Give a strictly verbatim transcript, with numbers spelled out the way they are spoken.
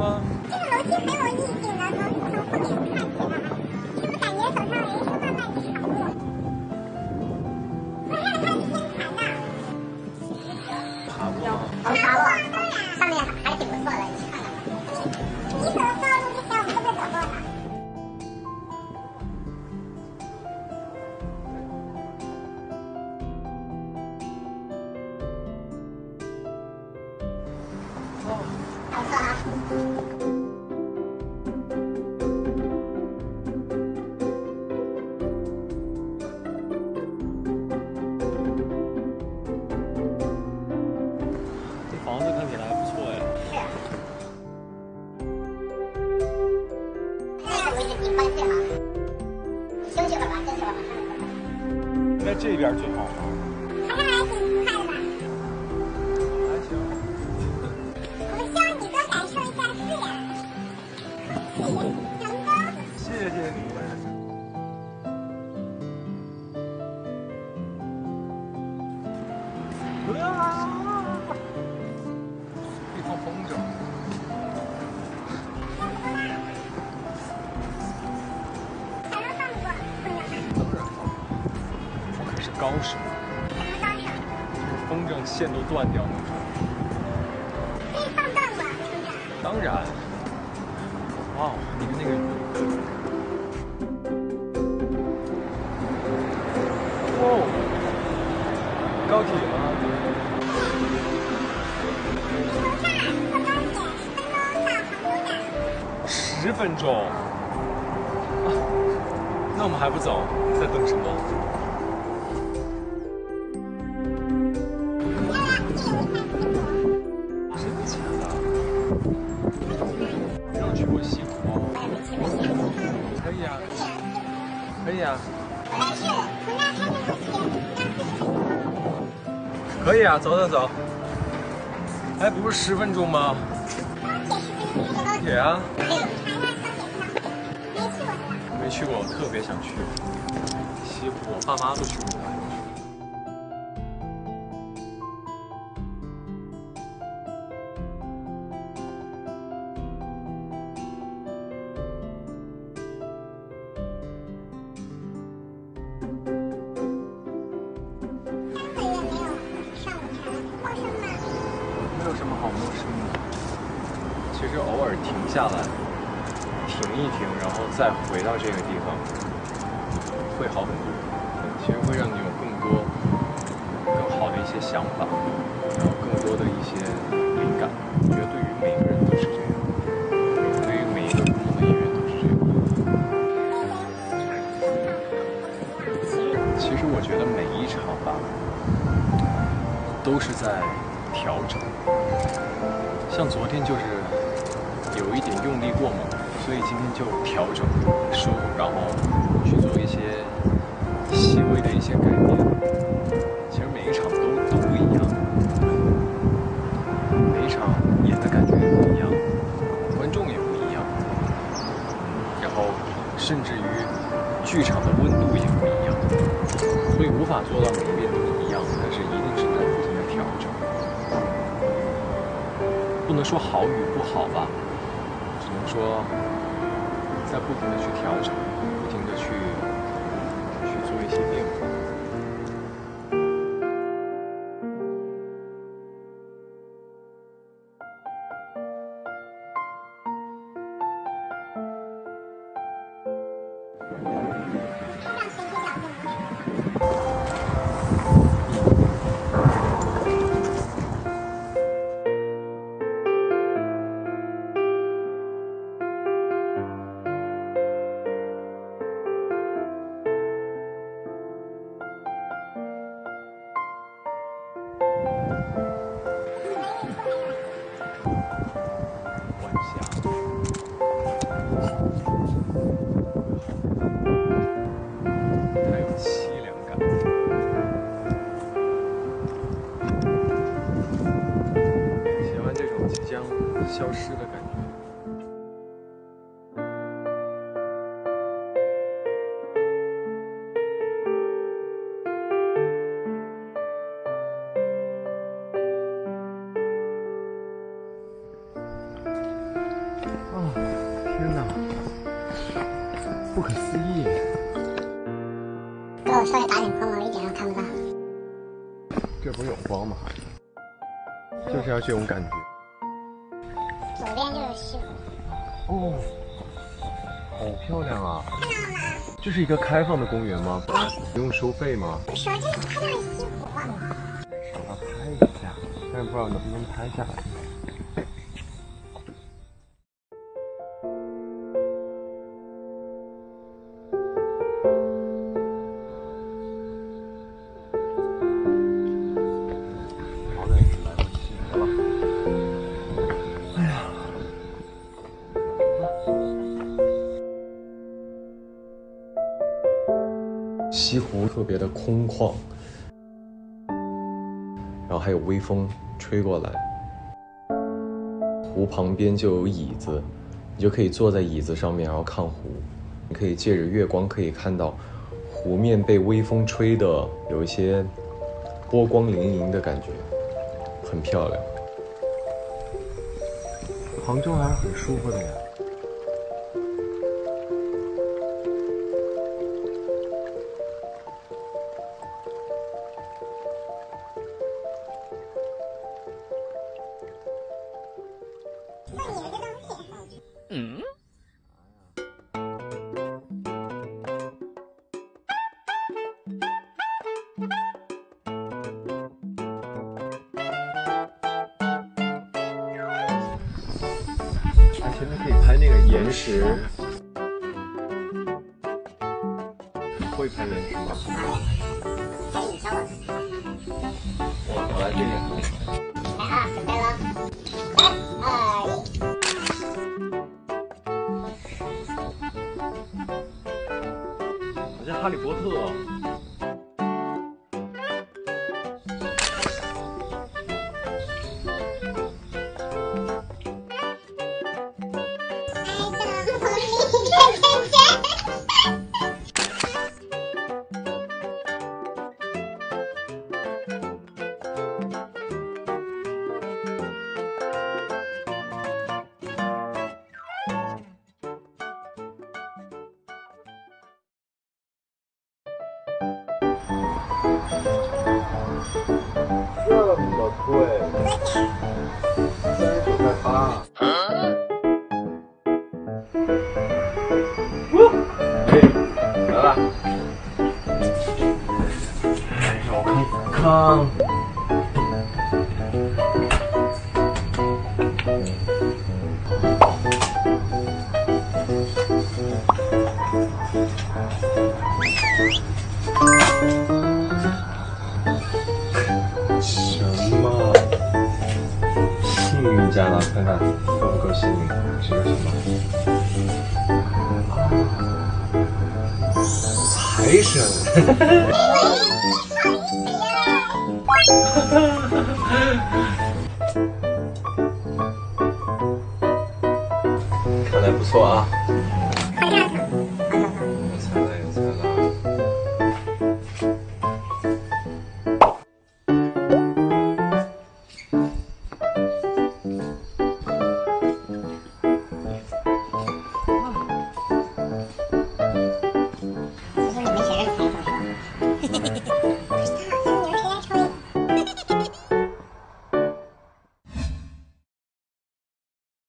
吗？这个楼梯没有一点难度，从后面看起来还好，怎么感觉走上人生漫漫的长路？我看它是天堂呢。爬不了，爬不了，当然。上面还挺不错的，你去看看吧。你走高路之前，我们都没走过呢。 这边最好吗？好像还挺快的吧。还行。我希望你多感受一下自然、空气、阳光。谢谢你们。哇！一套风筝。小时候放过风筝吗？ 是高手。什么高手？就是风筝线都断掉了。可以放断吗？风筝？当然。哇，你们那个。哦，高铁吗？从这儿坐高铁十分钟到杭州站。十分钟？啊，那我们还不走，在等什么？ 可以啊，但是从那开那个可以啊，走走走。哎，不是十分钟吗？高铁十分钟，高铁啊。还有长安高铁呢，没去过是吧？没去过，我特别想去。西湖，我爸妈都去过。其实偶尔停下来，停一停，然后再回到这个地方，会好很多。其实会让你有更多、更好的一些想法，然后更多的一些灵感。我觉得对于每个人都是这样，对于每一个不同的音乐都是这样。其实我觉得每一场吧，都是在调整。像昨天就是。 有一点用力过猛，所以今天就调整收，然后去做一些细微的一些改变。其实每一场都都不一样，每一场演的感觉也不一样，观众也不一样，然后甚至于剧场的温度也不一样，所以无法做到每一遍都一样，但是一定是在不停的调整。不能说好与不好吧。 说，在不停的去调整，不停的去去做一些变化。消失的感觉。不可思议。给我稍微打点光芒，一点都看不到。这不是有光吗？就是要这种感觉。左边就是西湖。哦，好漂亮啊！看到吗？这是一个开放的公园吗？不用收费吗？不是，这是开放的西湖。我要拍一下，但是不知道能不能拍下来。 西湖特别的空旷，然后还有微风吹过来，湖旁边就有椅子，你就可以坐在椅子上面，然后看湖。你可以借着月光，可以看到湖面被微风吹的有一些波光粼粼的感觉，很漂亮。杭州还是很舒服的呀。 嗯。啊，前面可以拍那个岩石。会拍岩石吗？拍影像。我来这边。来啊，准备了。三二一。 好像哈利波特哦。这比较贵，三十九块八。哎，来了！我看一看，什么？幸运加拉看看够不够幸运？这是什么？财神！看来不错啊。